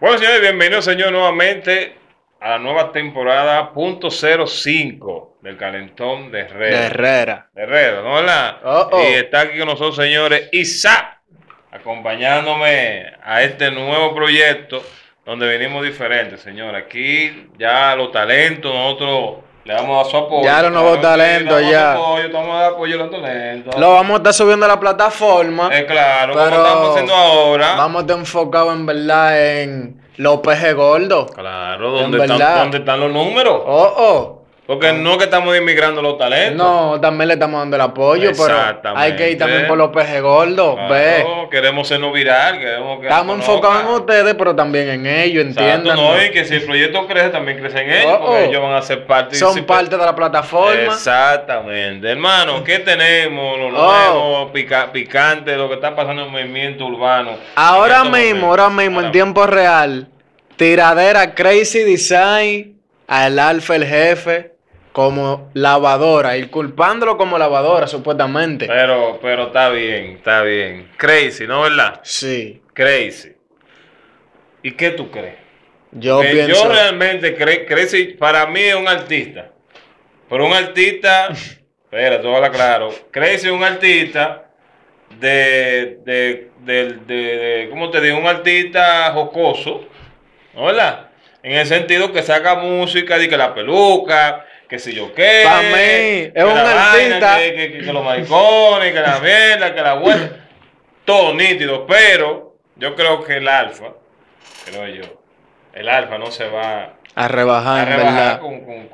Bueno, señores, bienvenidos, señores, nuevamente a la nueva temporada .05 del Calentón de Herrera. ¿No es verdad? Y está aquí con nosotros, señores, Isa, acompañándome a este nuevo proyecto donde venimos diferentes, señores. Aquí ya los talentos, nosotros le damos a su apoyo. Ya los nuevos talentos, ya. Lo vamos a estar subiendo a la plataforma. Claro, como estamos haciendo ahora. Vamos a estar enfocados en verdad en los pejes gordos. Claro, donde están los números. Porque no que estamos inmigrando los talentos. No, también le estamos dando el apoyo, pero hay que ir también por los pejes gordos. Claro, queremos sernos viral. Estamos enfocados en ustedes, pero también en ellos, entiendan. No, y que si el proyecto crece, también crecen ellos, porque ellos van a ser parte. Son parte de la plataforma. Exactamente. Hermano, ¿qué tenemos? Lo nuevo, picante, lo que está pasando en el movimiento urbano. Ahora mismo, en tiempo real, tiradera, Crazy Design, Al Alfa, el jefe, como lavadora, y culpándolo como lavadora, supuestamente. Pero está bien. Crazy, ¿no es verdad? Sí. Crazy. ¿Y qué tú crees? Yo realmente creo, Crazy, para mí es un artista. Pero un artista, espera, todo va claro. Crazy es un artista ¿cómo te digo? Un artista jocoso, ¿no es verdad? En el sentido que saca música, de que la peluca, que si yo qué. Para mí, es un artista. Que los maricones, que la mierda, que la vuelta. Todo nítido, pero yo creo que el alfa no se va a rebajar con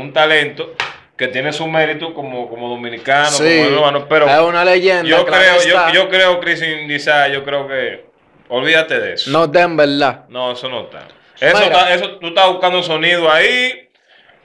un talento que tiene su mérito como dominicano, sí, como urbano, pero es una leyenda. Yo creo, Cristian Casablanca, yo creo que olvídate de eso. No está en verdad. No, eso no está. Eso tú estás buscando un sonido ahí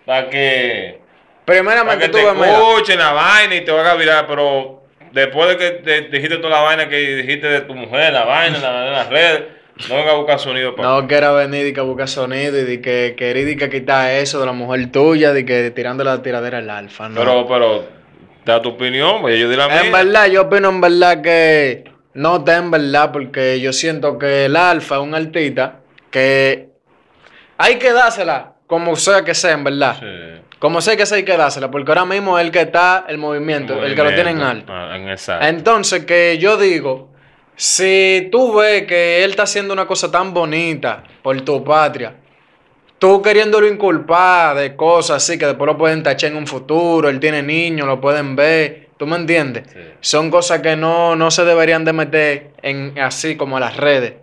para que primeramente para que te escuchen la vaina y te va a virar, pero después de que te dijiste toda la vaina que dijiste de tu mujer, la vaina en las redes, no venga a buscar sonido para no mí. Quiera venir y que busca sonido y de que querídica quitar eso de la mujer tuya, de que tirando la tiradera al alfa, no. Pero da tu opinión, pues yo di la mía. En verdad, yo opino en verdad que no está en verdad, porque yo siento que el alfa es un artista que hay que dársela, como sea que sea, en verdad. Sí. Como sea que sea, hay que dársela. Porque ahora mismo es el que está el movimiento, el que lo tiene en alto. Exacto. Entonces, que yo digo, si tú ves que él está haciendo una cosa tan bonita por tu patria, tú queriéndolo inculpar de cosas así que después lo pueden tachar en un futuro, él tiene niños, lo pueden ver, ¿tú me entiendes? Sí. Son cosas que no se deberían de meter así como a las redes.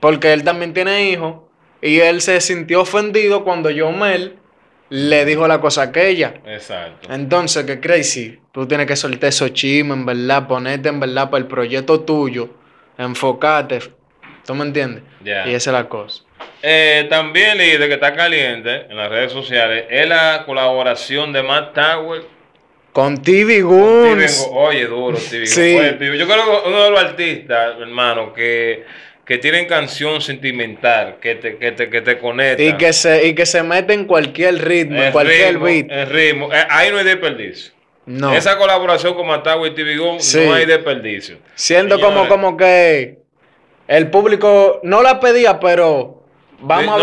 Porque él también tiene hijos. Y él se sintió ofendido cuando Yomel le dijo la cosa aquella. Exacto. Entonces, que Crazy, tú tienes que soltar esos chismes, en verdad, ponerte en verdad para el proyecto tuyo, enfocarte, ¿tú me entiendes? Yeah. Y esa es la cosa. También, líder, que está caliente en las redes sociales, es la colaboración de Matt Tower con T.V. Goons. Oye, duro, T.V. Sí. Yo creo que uno de los artistas, hermano, que tienen canción sentimental, que te conecta. Y que se mete en cualquier ritmo, en cualquier beat. El ritmo. Ahí no hay desperdicio. No. Esa colaboración con Matagua y Tibigón, sí, no hay desperdicio. Siendo como que el público no la pedía, pero vamos a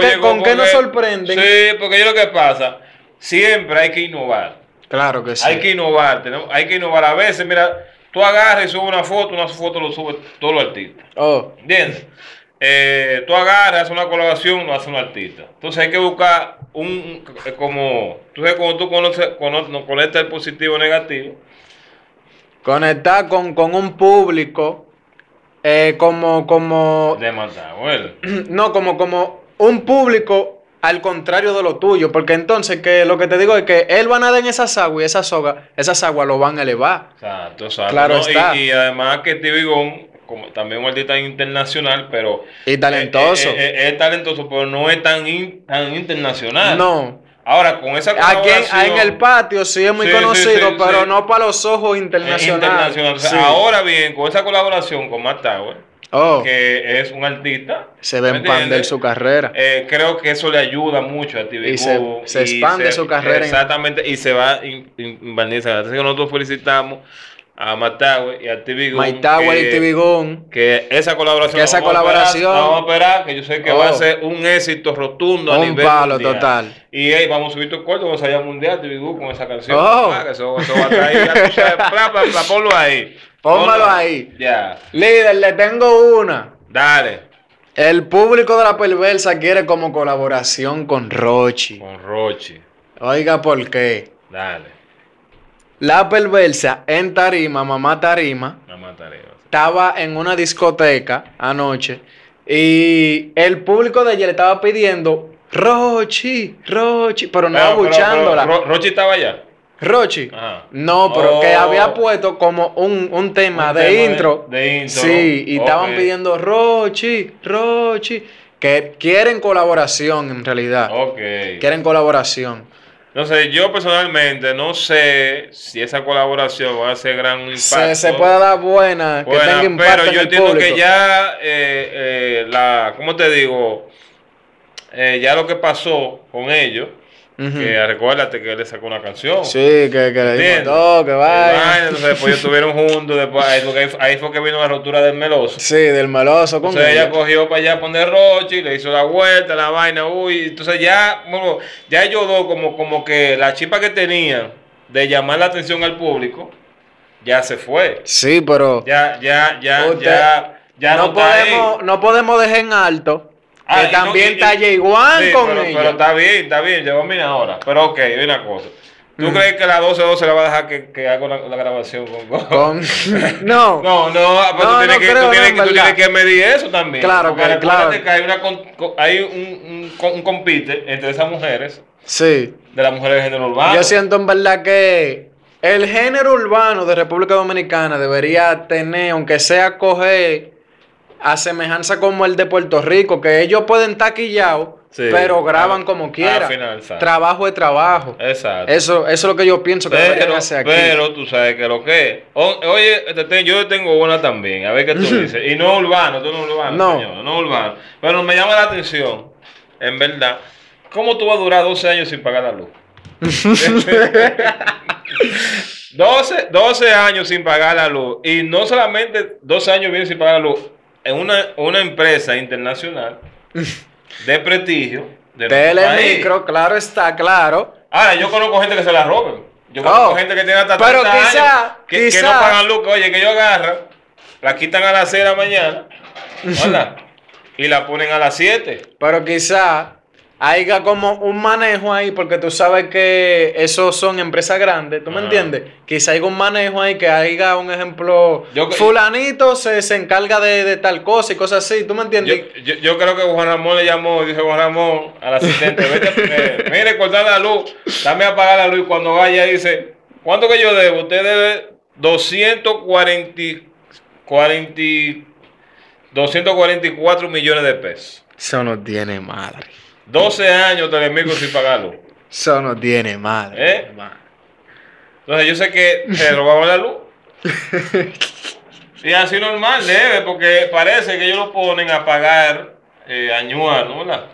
ver con qué nos sorprenden. Sí, porque yo lo que pasa, siempre hay que innovar. Claro que sí. Hay que innovar, a veces, mira. Tú agarras y subes una foto lo sube todos los artistas. ¿Entiendes? Tú agarras, haces una colaboración, lo hace un artista. Entonces hay que buscar cuando tú conectas el positivo y el negativo. Conectar con un público de Matagüel. No, como un público al contrario de lo tuyo, porque entonces que lo que te digo es que él va a nadar en esas aguas y esas aguas lo van a elevar. Exacto. Claro, ¿no? Está. Y además que Tibigón, como también un artista internacional, pero... Y talentoso. Es talentoso, pero no es tan internacional. No. Ahora, con esa colaboración... Aquí en el patio sí es muy conocido, pero no para los ojos internacionales. Sí. Ahora bien, con esa colaboración con Matt Tower, que es un artista, se va a expandir su carrera. Creo que eso le ayuda mucho a T.V. Goons. Se expande su carrera. Exactamente, y se va a expandir. Así que nosotros felicitamos a Matagua y a Tibigón. Matagua y Tibigón. Que esa colaboración. Que esa colaboración. Vamos a operar, que yo sé que va a ser un éxito rotundo a nivel mundial. Un palo total. Y ahí vamos a subir tu corto, vamos a ir al mundial, Tibigón, con esa canción. Eso va a traer. Ponlo ahí. Póngalo ahí. Ya. Líder, le tengo una. Dale. El público de La Perversa quiere como colaboración con Rochi. Con Rochi. Oiga, ¿por qué? Dale. La Perversa en tarima, mamá tarima. Mamá tarima. Sí. Estaba en una discoteca anoche y el público de ella le estaba pidiendo Rochi, Rochi, pero no abuchándola. Rochi estaba allá. Rochi, ajá. No, pero que había puesto como un tema, tema intro. De intro. Sí, y estaban pidiendo Rochi, Rochi, que quieren colaboración en realidad. Ok. Quieren colaboración. No sé, yo personalmente no sé si esa colaboración va a ser gran impacto. Se puede dar buena, que tenga impacto. Pero yo entiendo que ya, ¿cómo te digo? Ya lo que pasó con ellos. Que recuérdate que él le sacó una canción. Sí, que le dijo todo, que vaya. Entonces después estuvieron juntos, después ahí fue que vino la rotura del meloso. Sí, del meloso. Entonces ella cogió para allá a poner Rochi, le hizo la vuelta, la vaina, uy. Entonces ya ellos dos como que la chispa que tenían de llamar la atención al público, ya se fue. Sí, pero... Ya no podemos dejar en alto. Que también está Jeyci Juan con ella. Pero está bien, llegó a mí ahora. Pero ok, hay una cosa. ¿Tú crees que la 12-12 se la va a dejar que haga la grabación con... No. No, pero tú tienes que medir eso también. Claro, claro. Claro. Que hay un compite entre esas mujeres. Sí. De las mujeres del género urbano. Yo siento en verdad que el género urbano de República Dominicana debería tener, aunque sea a semejanza como el de Puerto Rico, que ellos pueden taquillados, sí, pero graban como quieran. Trabajo es trabajo. Exacto. Eso es lo que yo pienso que deberían hacer aquí. Pero tú sabes que lo que es. Oye, yo tengo una también, a ver qué tú dices. Y no urbano, tú no urbano, señor, no urbano. Pero me llama la atención, en verdad, ¿cómo tú vas a durar 12 años sin pagar la luz? 12 años sin pagar la luz. Y no solamente 12 años bien sin pagar la luz. En una empresa internacional de prestigio de Telemicro, claro está, claro. Ahora, yo conozco gente que se la roban. Yo conozco gente que tiene hasta 30 años que no pagan luz. Oye, que ellos agarran, la quitan a las 6 de la mañana y la ponen a las 7. Pero quizá haya como un manejo ahí, porque tú sabes que esos son empresas grandes, ¿tú me entiendes? Quizá haya un manejo ahí, que haya un ejemplo, fulanito se encarga de tal cosa y cosas así, ¿tú me entiendes? Yo creo que Juan Ramón le llamó, dice Juan Ramón al asistente, vete, mire, cortar la luz, dame a apagar la luz, y cuando vaya dice, ¿cuánto que yo debo? Usted debe 244 millones de pesos. Eso no tiene madre. 12 años Telemicro sin pagarlo. Eso no tiene madre. Entonces yo sé que se robaron la luz. Y así normal, debe, porque parece que ellos lo ponen a pagar anual, ¿no? ¿Verdad?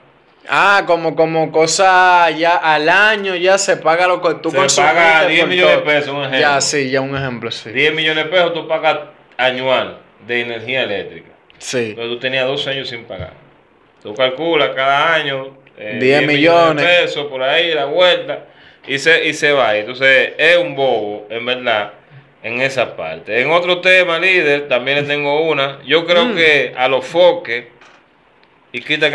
Como cosa ya al año ya se paga lo que tú consumiste. Se paga 10 millones de pesos, un ejemplo. Un ejemplo, sí. 10 millones de pesos tú pagas anual de energía eléctrica. Sí. Entonces tú tenías 12 años sin pagar. Tú calculas cada año 10 millones de pesos por ahí, la vuelta, y se va. Entonces es un bobo, en verdad, en esa parte. En otro tema, líder, también le tengo una. Yo creo que a los Foquis y Cristian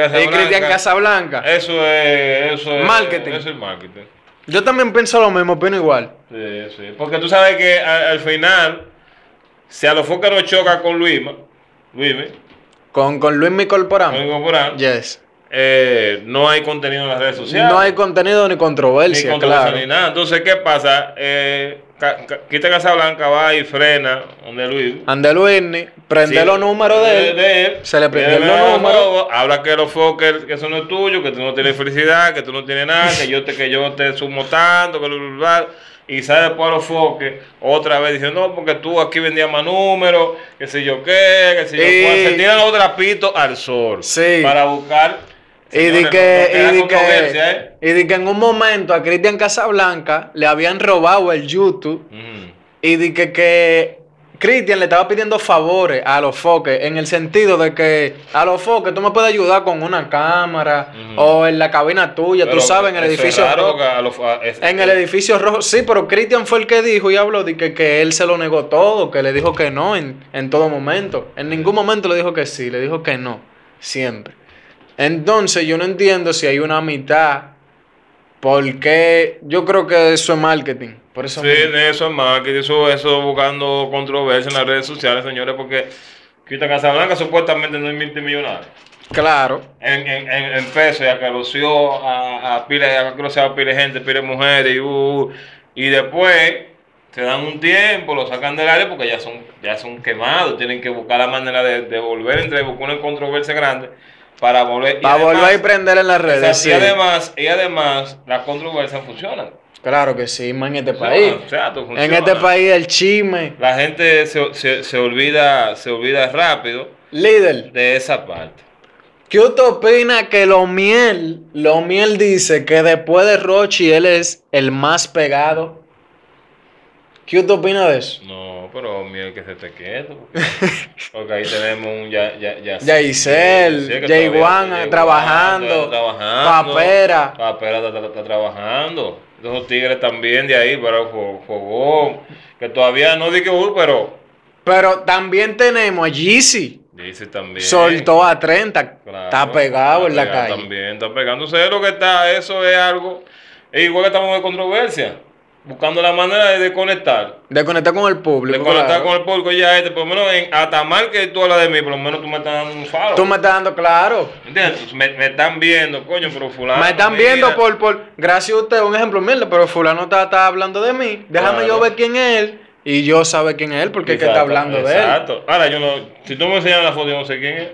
Casablanca. Eso es marketing. Eso es marketing. Yo también pienso lo mismo, opino igual. Sí. Porque tú sabes que al final, si a los Foquis no choca con Luisma, con Luismi Corporán. Yes. No hay contenido en las redes sociales. No hay contenido ni controversia. Ni controversia, claro. Ni nada. Entonces, ¿qué pasa? Quita Casablanca, va y frena donde Luis. Ande Luismi, prende los números de él. Se le prende los números. Habla que los Foquis, que eso no es tuyo, que tú no tienes felicidad, que tú no tienes nada, que yo te sumo tanto, que bla. Y sale después a los Foquis otra vez diciendo, no, porque tú aquí vendías más números, que sé yo qué. Se tiran los trapitos al sol. Sí. Para buscar. Y de que en un momento a Cristian Casablanca le habían robado el YouTube y dije que Cristian le estaba pidiendo favores a Los Foques, en el sentido de que a Los Foques tú me puedes ayudar con una cámara o en la cabina tuya, pero tú sabes, en el edificio rojo. En el edificio rojo, sí, pero Cristian fue el que dijo y habló de que él se lo negó todo, que le dijo que no en todo momento. En ningún momento le dijo que sí, le dijo que no, siempre. Entonces yo no entiendo si hay una mitad, porque yo creo que eso es marketing. Por eso sí, mismo. Eso es marketing, eso buscando controversia en las redes sociales, señores, porque Cristian Casablanca supuestamente no es multimillonario. Claro. En peso, ya que lució a pila de gente, pila de mujeres, y después se dan un tiempo, lo sacan del área porque ya son quemados, tienen que buscar la manera de volver entre buscar una controversia grande. Para volver a prender en las redes. O sea, sí. y además, las controversias funcionan. Claro que sí, más en este país. En este país el chisme. La gente se olvida rápido. Líder. De esa parte. ¿Qué usted opina que Lo Miel dice que después de Rochi él es el más pegado? ¿Qué usted opina de eso? No, pero Miel que se te quieto. Porque ahí tenemos un Jeyci Juan trabajando. Papera está trabajando. Los Tigres también de ahí, pero Fogón. Que todavía no di que pero también tenemos a Yeezy. Yeezy también. Soltó a 30. Claro, está pegado en la calle. También está pegándose. Lo que está, eso es algo. Es igual que estamos de controversia. Buscando la manera de conectar. De conectar con el público. De conectar con el público. Ya por lo menos en Atamar, que tú hablas de mí, por lo menos tú me estás dando un faro. Tú me estás dando, claro. ¿Entiendes? Me están viendo, coño, pero fulano. Me están viendo por gracias a usted, un ejemplo, mira, pero fulano está hablando de mí. Déjame claro. Yo ver quién es él. Y yo sabe quién es él, porque exacto, es que está hablando exacto. De él. Exacto. Ahora, yo no, si tú me enseñas la foto, yo no sé quién es.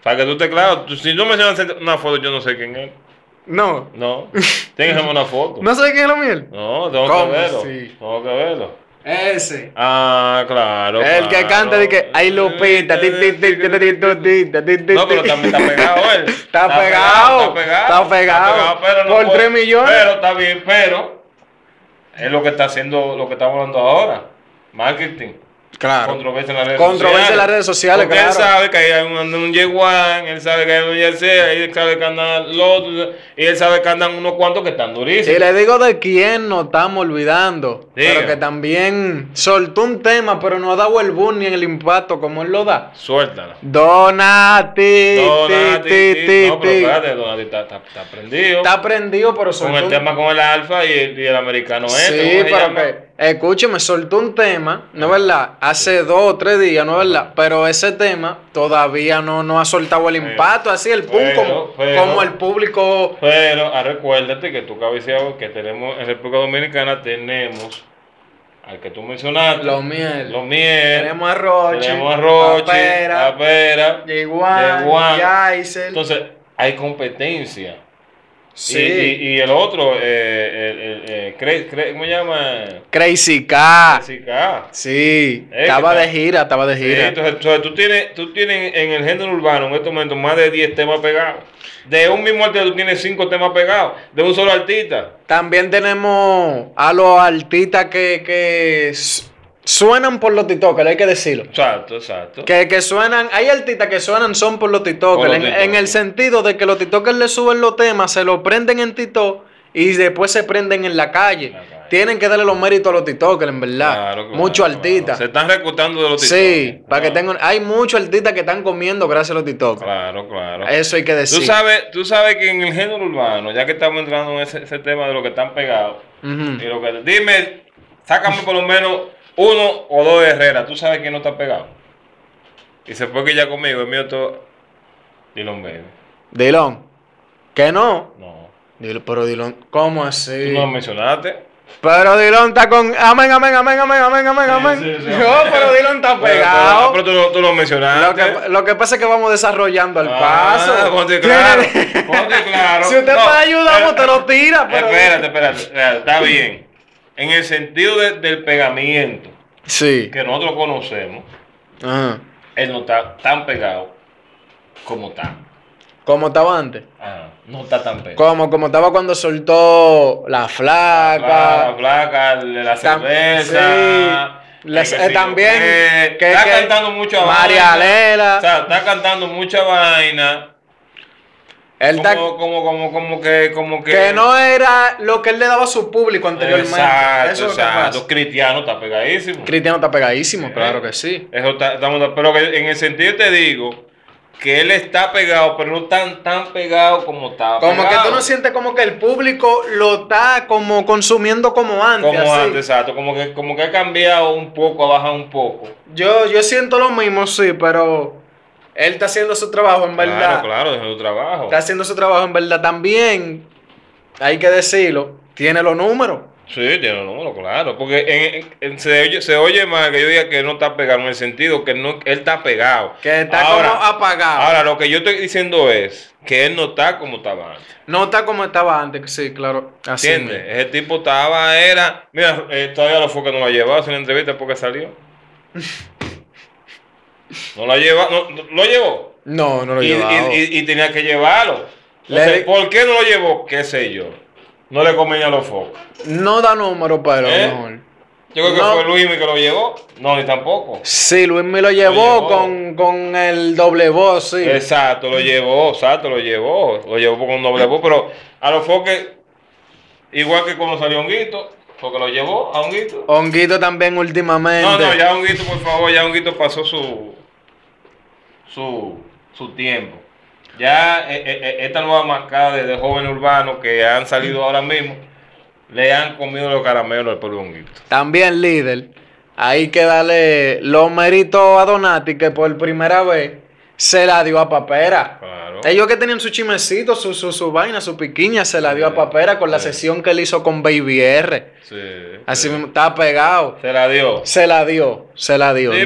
O sea, que tú estés claro. Si tú me enseñas una foto, yo no sé quién es. No. No. Tienes que hacer una foto. ¿No sabes quién es la Miel? No, tengo que verlo. Sí. Tengo que verlo. Ese. Ah, claro. El que canta de que ay Lupita. No, pero también está pegado él. Está pegado. Pero no por 3 millones. Pero está bien, pero es lo que está haciendo, lo que estamos hablando ahora. Marketing. Claro. Controversia en las redes sociales, porque claro. Él sabe que hay un Yeguán, él sabe que hay un Yersey, él sabe que andan los otros, y él sabe que andan unos cuantos que están durísimos. Y le digo de quién nos estamos olvidando, diga. Pero que también soltó un tema, pero no ha dado el boom ni el impacto como él lo da. Suéltalo. Donati. No, pero espérate, Donati está prendido. Está prendido, pero soltó. Con el tema con el Alfa y el americano este. Sí, pero que... Escúcheme, soltó un tema, ¿no es verdad? Hace 2 o 3 días, ¿no es verdad? Pero ese tema todavía no ha soltado el impacto, así el pum como el público. Pero recuérdate que tú cabeceabas que tenemos en República Dominicana, tenemos al que tú mencionaste. Los Miel. Tenemos a Rochi. Papera. Yeguán. Entonces, hay competencia. Sí. Y el otro, ¿cómo se llama? Crazy K. Sí, estaba de gira. Sí, entonces tú tienes en el género urbano en estos momentos más de 10 temas pegados. De un mismo artista tú tienes 5 temas pegados, de un solo artista. También tenemos a los artistas que suenan por los TikTokers, hay que decirlo. Exacto. Que suenan, hay artistas que suenan son por los TikTokers. En el sentido de que los TikTokers le suben los temas, se los prenden en TikTok y después se prenden en la calle. Tienen que darle los méritos a los TikTokers, en verdad. Claro, muchos artistas. Claro. Se están reclutando de los TikTokers. Sí, claro. Para que tengan. Hay muchos artistas que están comiendo gracias a los TikTokers. Claro. Eso hay que decir. Tú sabes que en el género urbano, ya que estamos entrando en ese tema de lo que están pegados, y lo que, dime, sácame por lo menos 1 o 2 Herrera, tú sabes que no está pegado. Y se fue que ya conmigo, el mío todo. Dilon Baby. Dilon. ¿Que no? No. Pero Dilon, ¿cómo así? Tú no lo mencionaste. Pero Dilon está con. Amén. Sí. No, pero Dilon está pegado. Pero tú lo mencionaste. Lo que pasa es que vamos desarrollando al paso. Ponte claro. Si usted no, puede ayudarnos, te lo tira. Pero... Espérate. Está bien. En el sentido del pegamiento, sí, que nosotros conocemos, él no está tan pegado como está. Como estaba antes. Ah, no está tan peor. Como estaba cuando soltó la flaca. La cerveza. Sí. También que está cantando mucha María Lela. O sea, está cantando mucha vaina. Él como que no era lo que él le daba a su público anteriormente. Exacto, eso es exacto. Cristiano está pegadísimo. Cristiano está pegadísimo, claro que sí. Eso está, pero que en el sentido te digo que él está pegado, pero no tan pegado como estaba. Como pegado. Que tú no sientes como que el público lo está como consumiendo como antes. Como así. Antes, exacto. Como que ha cambiado un poco, ha bajado un poco. Yo siento lo mismo, sí, pero él está haciendo su trabajo en verdad. Claro, es su trabajo. Está haciendo su trabajo en verdad. También, hay que decirlo, tiene los números. Sí, tiene los números, claro. Porque se oye más que yo diga que no está pegado en el sentido que no, él está pegado. Que está ahora, como apagado. Ahora, lo que yo estoy diciendo es que él no está como estaba antes. No está como estaba antes, sí, claro. Así ¿entiendes? Mismo. Ese tipo estaba, era... Mira, todavía los Foquis no lo ha llevado sin entrevista porque salió. No lo lleva, ¿lo llevó? No, no lo llevó. Y tenía que llevarlo. Entonces, ¿por qué no lo llevó? Qué sé yo. No le convenía a los Foquis. No da número, pero a lo mejor. Yo creo que fue Luismi que lo llevó. No, ni tampoco. Sí, Luismi lo llevó con el doble voz, sí. Exacto, lo llevó. Lo llevó con un doble voz, pero a los Foquis, igual que cuando salió Honguito. Porque lo llevó a Honguito. Honguito también últimamente. No, ya Honguito, por favor, ya Honguito pasó su tiempo. Ya esta nueva marcada de jóvenes urbanos que han salido ahora mismo, le han comido los caramelos al pueblo Honguito. También líder, hay que darle los méritos a Donati, que por primera vez se la dio a Papera. Claro. Ellos que tenían su chimecito, su vaina, su piquiña, se la dio a Papera con la sesión que él hizo con Baby R. Sí. Así mismo, estaba pegado. Se la dio. Sí,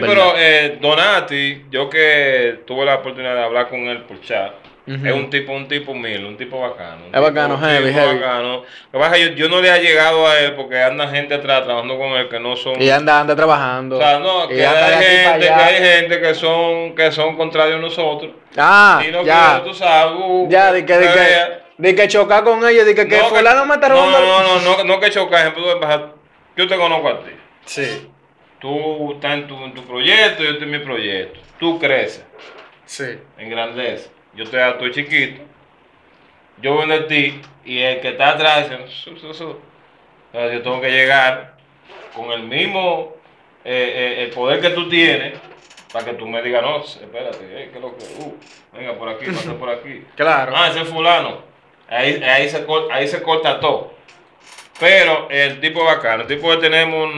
pero Donati, yo que tuve la oportunidad de hablar con él por chat, es un tipo humilde, un tipo bacano. Es bacano, heavy. Bacano. Lo que pasa es que yo no le he llegado a él porque anda gente atrás trabajando con él que no son... Y anda trabajando. O sea, no, que hay gente que son contrarios a nosotros. Ah, y no ya. Quiero, tú sabes, ya, de que chocar con ellos, de que fulano me está robando... No, que chocar. Yo te conozco a ti. Sí. Tú estás en tu proyecto, yo estoy en mi proyecto. Tú creces. Sí. Engrandeces. Yo estoy chiquito, yo vengo de ti y el que está atrás dice, yo tengo que llegar con el mismo el poder que tú tienes para que tú me digas, no, espérate, ¿qué es lo que? Venga por aquí, pasa por aquí. Claro. Ah, ese es fulano. Ahí se corta todo. Pero el tipo bacano, el tipo que tenemos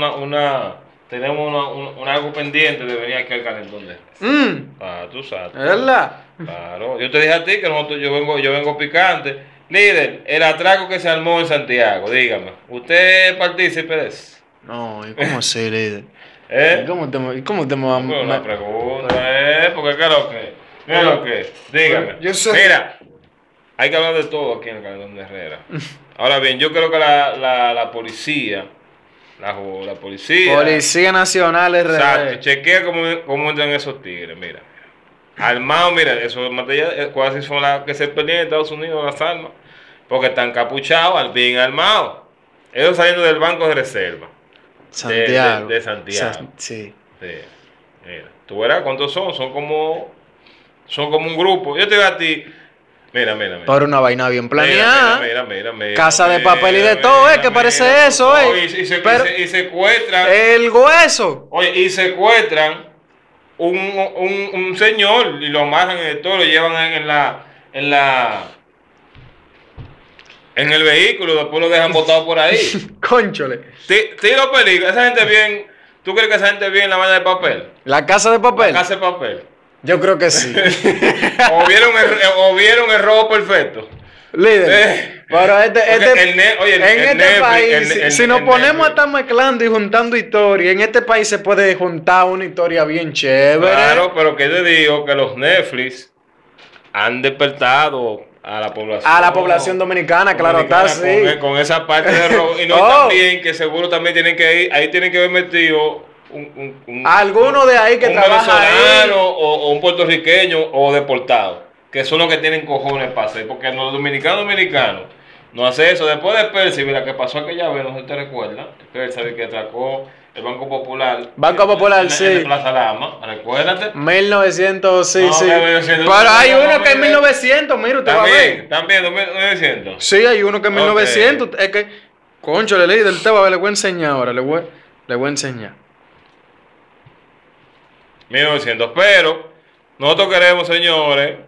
tenemos algo pendiente de venir aquí al Calentón de Herrera. Ah, tú sabes. ¿Es verdad? Claro. Yo te dije a ti que yo vengo picante. Líder, el atraco que se armó en Santiago, dígame. ¿Usted participe de eso? No, ¿y cómo así, líder? ¿Cómo te vamos a...? Una pregunta, porque ¿qué es lo que? Dígame. Mira, hay que hablar de todo aquí en el Calentón de Herrera. Ahora bien, yo creo que la policía... La policía. Policía Nacional RD. Exacto. Chequea cómo entran esos tigres, mira. Armados, mira, esos materiales cuáles son las que se perdían en Estados Unidos, las armas. Porque están capuchados, bien armados. Ellos saliendo del Banco de Reserva. Santiago. De Santiago. Sí. Mira. Tú verás cuántos son. Son como un grupo. Yo te digo a ti. Mira. Por una vaina bien planeada. Mira. Casa de papel y de todo, que parece eso, Y secuestran. El hueso. Oye, y secuestran un señor y lo amarran de todo, lo llevan en el vehículo, después lo dejan botado por ahí. Cónchole. Tiro peligro. Esa gente bien. ¿Tú crees que esa gente bien la vaina de papel? La casa de papel. Yo creo que sí. o vieron el robo perfecto. Líder. Pero en este país, si nos ponemos a estar mezclando y juntando historias, en este país se puede juntar una historia bien chévere. Claro, pero que te digo que los Netflix han despertado a la población. A la población dominicana, claro está, sí. Con esa parte de robo. Y no también, que seguro también tienen que ir, ahí tienen que ver metidos. Alguno de ahí que trabaja ahí. O un puertorriqueño o deportado. que son los que tienen cojones para hacer, porque los dominicanos no hace eso. Después de Percy, mira que pasó aquella vez, no se te recuerda, Percy que atracó el Banco Popular. Banco Popular, en, sí. En Plaza Lama, recuérdate. 1900, sí, no, sí. 1900, pero hay uno que es 1900, mira, usted también, va a ver. También, 1900. Sí, hay uno que es 1900. Okay. Es que, concho, le leí del tema, a ver, le voy a enseñar ahora, le voy a enseñar. 1900, pero nosotros queremos, señores,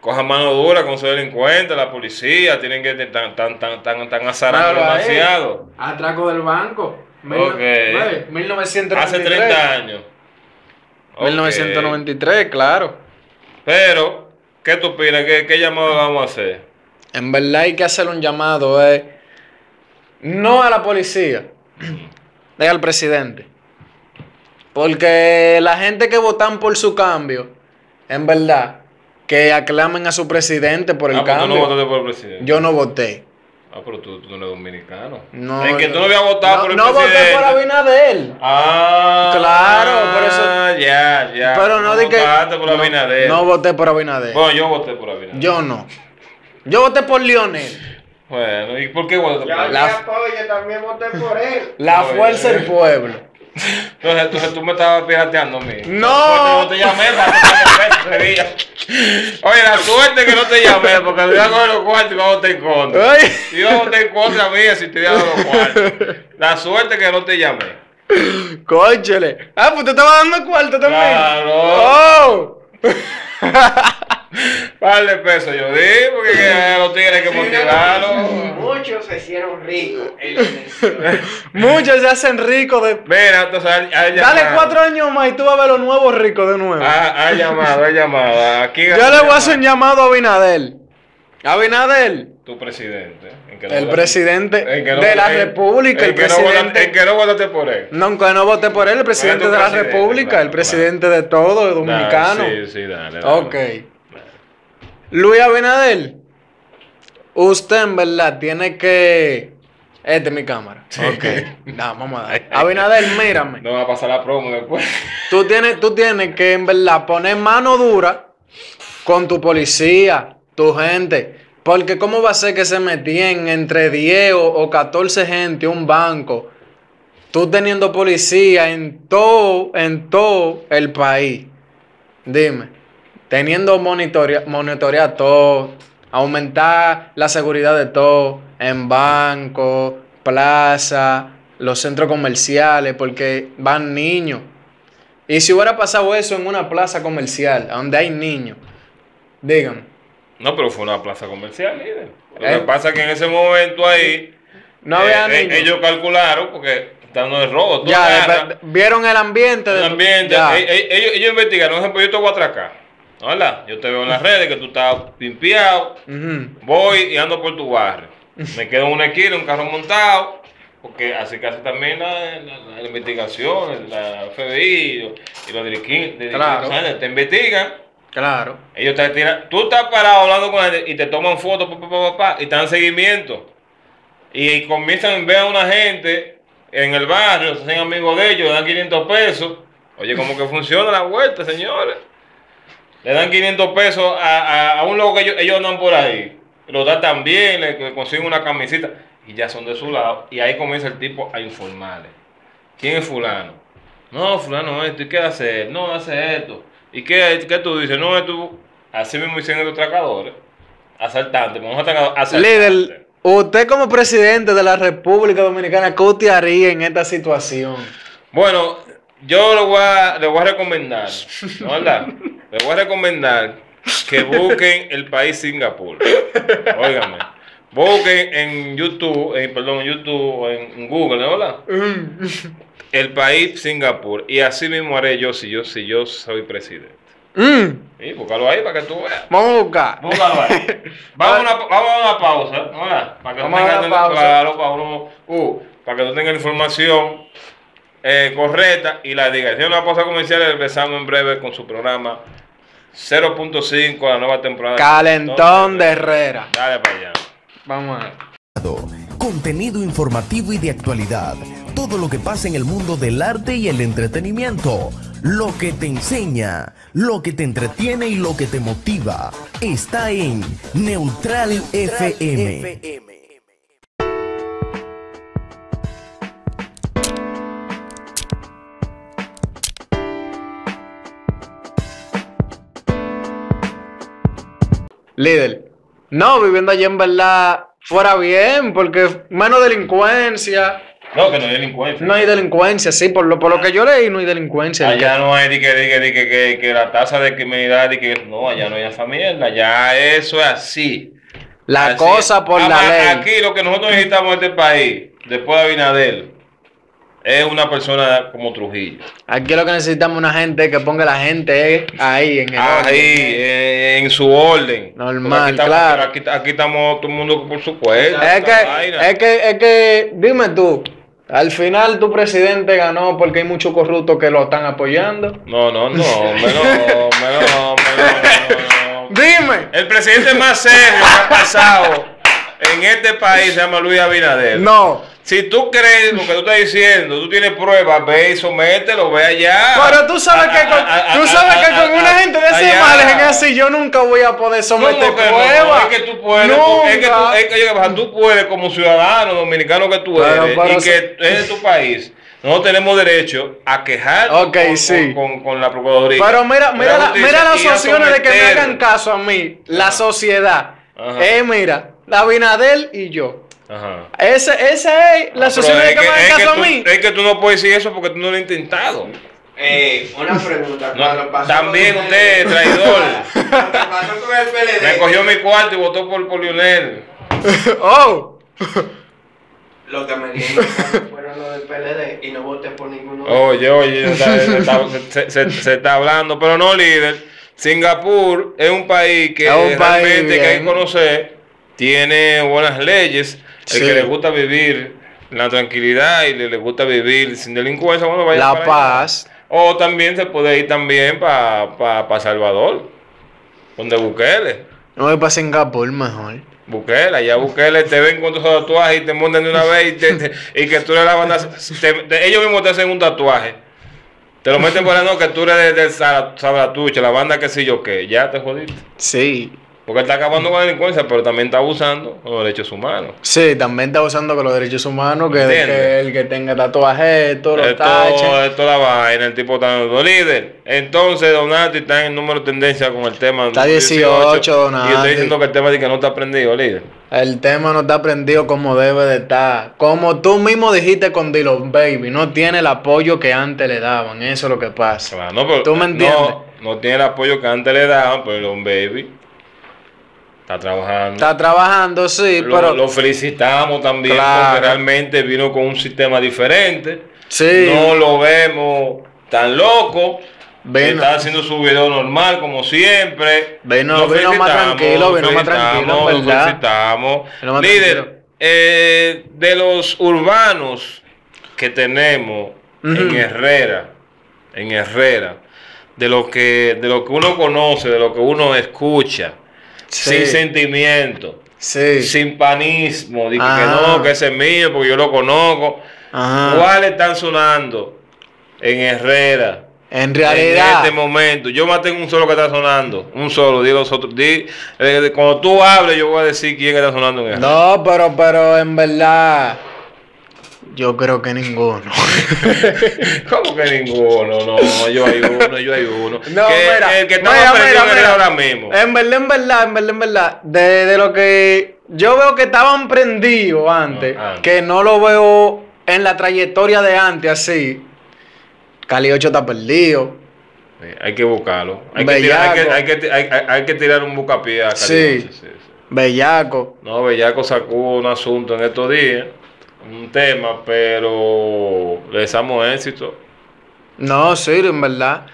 cojan mano dura con sus delincuentes, la policía, tienen que estar tan azarando demasiado. Atraco del banco. Okay. 1993. Hace 30 años. Okay. 1993, claro. Pero, ¿qué tú opinas? ¿Qué llamado vamos a hacer? En verdad hay que hacer un llamado, no a la policía, es al presidente. Porque la gente que votan por su cambio, en verdad, que aclamen a su presidente por el cambio. Tú no votaste por el presidente. Yo no voté. Ah, pero tú no eres dominicano. No. Es que tú no habías votado por el presidente. No voté por Abinader. Ah. Claro, por eso. Ya. Pero no dije que. Votaste por Abinader. No voté por Abinader. Bueno, yo voté por Abinader. Yo no. Yo voté por Leonel. Bueno, ¿y por qué votaste por él? Yo también voté por él. La fuerza del pueblo. Entonces tú me estabas pijateando a mí. No, no te llamé para que oye, la suerte que no te llamé, porque te iba a coger los cuartos y iba a votar en contra. Iba a votar en contra mía si te iba a dar los cuartos. La suerte que no te llamé. Cónchale. Ah, pues te estaba dando cuarto también. Claro. Oh. Vale, peso yo di, porque los tigres que motivaron. Muchos se hicieron ricos. Muchos se hacen ricos de. Mira, entonces dale 4 años más y tú vas a ver los nuevos ricos de nuevo. Ha llamado, ha llamado. Aquí yo le voy a hacer un llamado a Abinader. Abinader. Tu presidente. El presidente de la República. El que no votaste por él. No, que no voté por él, el presidente de la República, el presidente de todo, el dominicano. Sí, sí, dale. Ok. Luis Abinader, usted en verdad tiene que... Esta es mi cámara. Sí. Ok. No, vamos a dar. Abinader, mírame. No va a pasar la promo después. Tú tienes que en verdad poner mano dura con tu policía, tu gente. Porque ¿cómo va a ser que se metían entre 10 o 14 gente un banco? Tú teniendo policía en todo el país. Dime. Teniendo monitorear todo, aumentar la seguridad de todo, en bancos, plazas, los centros comerciales, porque van niños. Y si hubiera pasado eso en una plaza comercial, donde hay niños, díganme. No, pero fue una plaza comercial, líder. Lo que pasa es que en ese momento ahí, no había niños. Ellos calcularon, porque... dando el robo. Ya, vieron el ambiente. Ellos investigaron, por ejemplo, yo te voy a atracar. Hola, yo te veo en las redes que tú estás pimpeado, voy y ando por tu barrio. Me quedo en una esquina, un carro montado, porque así que hace también la investigación, la FBI y los dirigentes, claro. Te investigan. Claro. Ellos te tiran, tú estás parado hablando con ellos y te toman fotos, y te dan seguimiento. Y comienzan a ver a una gente en el barrio, se hacen amigos de ellos, le dan 500 pesos. Oye, como que funciona la vuelta, señores. Le dan 500 pesos a un loco que ellos andan por ahí. Lo tratan bien, le consiguen una camisita y ya son de su lado. Y ahí comienza el tipo a informarle. ¿Quién es fulano? No, fulano esto. ¿Y qué hace él? No, hace esto. ¿Y qué tú dices? No, tú. Así mismo hicieron los atracadores. Asaltantes. Vamos a atracar. Líder, usted como presidente de la República Dominicana, ¿qué usted haría en esta situación? Bueno, yo le voy a recomendar, ¿no? ¿Verdad? Les voy a recomendar que busquen el país Singapur. Óigame. Busquen en YouTube, en Google, ¿verdad? El país Singapur. Y así mismo haré yo si yo soy presidente. Sí, búscalo ahí para que tú veas. Vamos a buscar. Búscalo ahí. Vamos a una pausa, ¿verdad? Para que tú tengas información correcta y la diga. Si una pausa comercial, regresamos en breve con su programa 0.5, la nueva temporada. Calentón de Herrera. Dale para allá. Vamos a ver. Contenido informativo y de actualidad. todo lo que pasa en el mundo del arte y el entretenimiento, lo que te enseña, lo que te entretiene y lo que te motiva, está en Neutral FM. Líder, no, viviendo allí en verdad fuera bien, porque menos delincuencia. No, que no hay delincuencia. No hay delincuencia, sí, por lo que yo leí no hay delincuencia. Allá no hay que la tasa de criminalidad, no, allá no hay esa mierda, allá eso es así. La así cosa por la ley. Aquí lo que nosotros necesitamos en este país, después de Abinader, es una persona como Trujillo. Aquí lo que necesitamos una gente que ponga la gente ahí en el orden. En su orden. Normal, estamos, claro. Aquí estamos todo el mundo por su cuenta. Es que, dime tú, al final tu presidente ganó porque hay muchos corruptos que lo están apoyando. No. Dime. El presidente más serio que ha pasado en este país se llama Luis Abinader. No. Si tú crees lo que tú estás diciendo, tú tienes pruebas, ve y somételo, ve allá. Pero tú sabes que con una gente de esas imágenes es así, yo nunca voy a poder someter pruebas. No, es que tú puedes, tú puedes como ciudadano dominicano que tú eres y que es de tu país. No tenemos derecho a quejar con la Procuraduría. Pero mira las opciones de que me hagan caso a mí, la sociedad. Mira, Abinader y yo. Ajá. Esa es la asociación de que me hagan caso a mí. Es que tú no puedes decir eso porque tú no lo has intentado. Una pregunta. No, también usted, traidor. Pasó con el PLD. Me cogió mi cuarto y votó por Leonel. ¡Oh! Lo que me dijeron fueron los del PLD y no voté por ninguno. Oye, se está hablando. Pero no, líder. Singapur es un país que realmente hay que conocer. Tiene buenas leyes, que le gusta vivir la tranquilidad y le gusta vivir sin delincuencia, bueno, vaya la para paz. Allá. O también se puede ir también para Salvador, donde Bukele. No voy para Singapur mejor. Bukele, allá Bukele te ven con tus tatuajes y te montan de una vez y que tú le lavas, ellos mismos te hacen un tatuaje. Te lo meten por la no, que tú eres de Sabratucha, la banda que sí yo qué, ya te jodiste. Sí. Porque está acabando con la delincuencia, pero también está abusando con los derechos humanos. Sí, también está abusando con los derechos humanos, que el que tenga tatuajes, todo lo tache. Toda la vaina, el tipo está dando líder. Entonces, Donati está en número de tendencia con el tema. Está 18, Donati. Y estoy diciendo que el tema de que no está aprendido, líder. El tema no está aprendido como debe de estar. Como tú mismo dijiste con Dilon Baby, no tiene el apoyo que antes le daban. Eso es lo que pasa. Claro, no, pero, ¿tú me entiendes? No tiene el apoyo que antes le daban, pero Dilon Baby está trabajando. Está trabajando, sí, pero lo felicitamos también, claro, porque realmente vino con un sistema diferente. Sí. No lo vemos tan loco. Está haciendo su video normal, como siempre. Vino más tranquilo, en verdad. Lo felicitamos. Líder, de los urbanos que tenemos en Herrera, de lo que uno conoce, de lo que uno escucha, sin sentimiento, sin panismo, de que no, que ese es mío porque yo lo conozco. Ajá. ¿Cuáles están sonando en Herrera? En realidad, en este momento, yo mantengo un solo que está sonando, un solo, di los otros, cuando tú hables yo voy a decir quién está sonando en Herrera. No, pero en verdad, yo creo que ninguno. ¿Cómo que ninguno? No, yo hay uno. No, mira, el que estamos perdiendo ahora mismo. En verdad, de lo que yo veo que estaban prendidos antes, que no lo veo en la trayectoria de antes así. Cali 8 está perdido. Hay que buscarlo. Hay que tirar un buscapié a Cali 8. Sí. Bellaco. No, Bellaco sacó un asunto en estos días. Un tema, pero le deseamos éxito. No, sí, en verdad.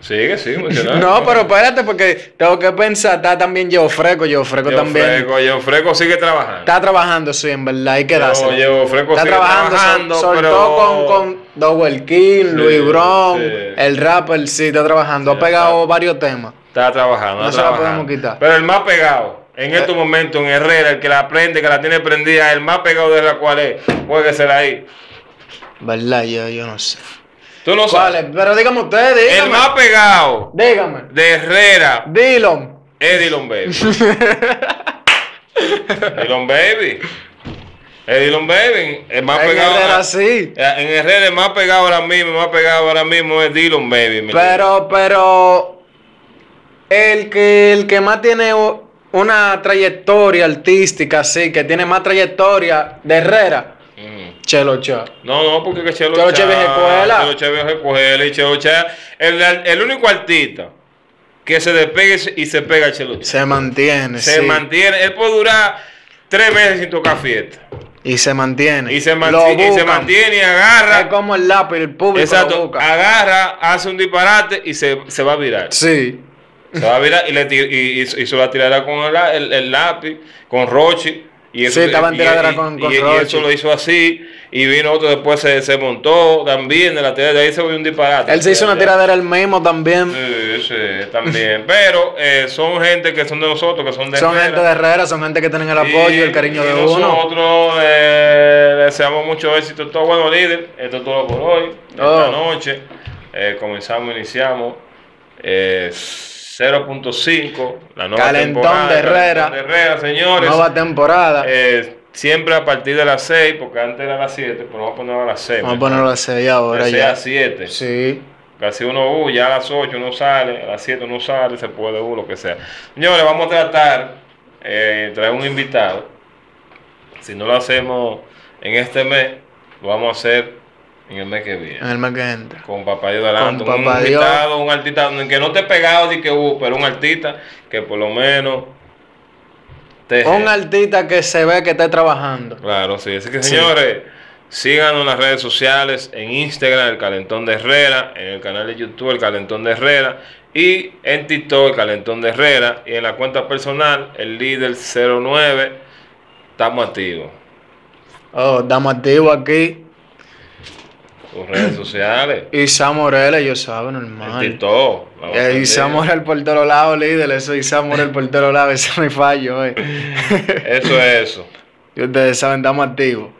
Sí, emocionante. No, pero espérate, porque tengo que pensar. Está también Geofreco también. Geofreco sigue trabajando. Está trabajando, sí, en verdad. Hay que darse. Geofreco sigue trabajando. Soltó con Double King, Luis Brown, el rapper, sí, está trabajando. Ha pegado varios temas. Está trabajando. No se la podemos quitar. Pero el más pegado. En estos momentos, en Herrera, el que la prende, que la tiene prendida, el más pegado de la cual es, juéguesela ahí. ¿Verdad? Yo no sé. Tú no sabes. Pero dígame ustedes, dígame. El más pegado. Dígame. De Herrera. Dilon. Es Dilon Baby. Dilon Baby. Es Dilon Baby. El más en pegado. Herrera, sí. En Herrera, el más pegado ahora mismo, es Dilon Baby. Pero, el que más tiene una trayectoria artística, sí, que tiene más trayectoria de Herrera, Chelo Chá. No, porque que Chelo Chá vieja escuela. Chelo Chá vieja escuela y Chelo Chá. El único artista que se despegue y se pega a Chelo Chá. Se mantiene, sí. Se mantiene. Él puede durar 3 meses sin tocar fiesta. Y se mantiene. Y se mantiene y agarra. Es como el lápiz, el público. Exacto. Lo busca. Agarra, hace un disparate y se va a virar. Sí. Se va a virar y se la tirará con el lápiz, con Rochi. Y eso, sí, estaba enterada con Rochi. Y eso lo hizo así. Y vino otro, después se montó también de la tiradera. Ahí se volvió un disparate. Él se hizo una tiradera el mismo también. Sí, también. Pero son gente que son de nosotros, que son de Herrera. Son gente de Herrera, son gente que tienen el apoyo y el cariño de uno. Nosotros deseamos mucho éxito. Todo bueno, líder. Esto es todo por hoy. Esta noche iniciamos. 0.5, la nueva temporada. Calentón de Herrera, señores. Nueva temporada. Siempre a partir de las 6, porque antes era las 7, pero vamos a ponerlo a las 6. Vamos a ponerlo a las 6 ahora. De 6 a 7. Sí. Casi uno, ya a las 8 uno sale, a las 7 uno sale, se puede, lo que sea. Señores, vamos a tratar traer un invitado. Si no lo hacemos en este mes, lo vamos a hacer en el mes que viene. En el mes que entra. Con papá Dios adelante. Un invitado, un artista. Que no te he pegado ni que hubo, pero un artista que por lo menos. Un artista que se ve que está trabajando. Claro, sí. Así que señores, síganos en las redes sociales, en Instagram, El Calentón de Herrera, en el canal de YouTube, El Calentón de Herrera, y en TikTok, El Calentón de Herrera, y en la cuenta personal, El Líder 09. Estamos activos. Estamos activos aquí. Tus redes sociales. Isa Morel, ellos saben, hermano. El TikTok. Isa Morel por todos lados, líder. Eso es Isa Morel por todos lados. Ese es mi fallo. Eso es eso. Y ustedes saben, estamos activos.